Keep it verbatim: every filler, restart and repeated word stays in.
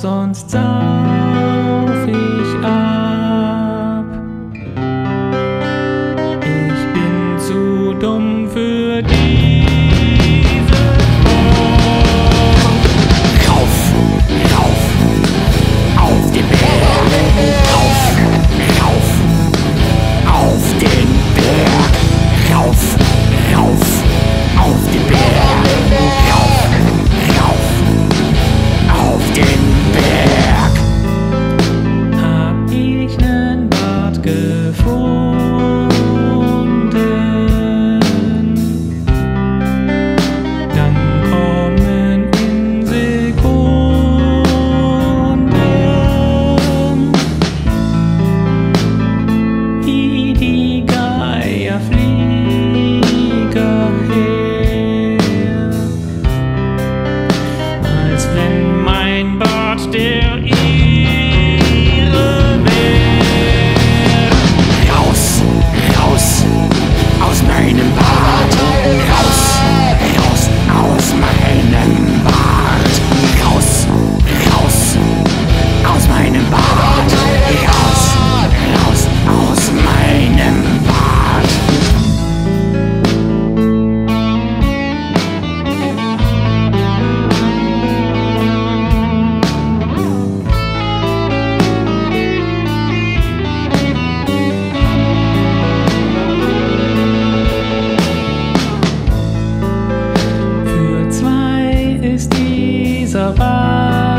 sonst sauf ich ab. Ich bin zu dumm für diese Form. Rauf, rauf, auf den Berg. Rauf, rauf, auf den Berg. Rauf, rauf, auf den Berg. Rauf, rauf, auf den Berg. Hab ich nen Bart gefunden, dann kommen in Sekunden, wie die Geier Flieger her, als wenn mein Bart der ihre wär. Raus, raus, aus meinem Bart. Raus, raus, aus meinem Bart. Raus, raus, aus meinem Bart. Raus, raus, aus meinem Bart. Für zwei ist dieser Bart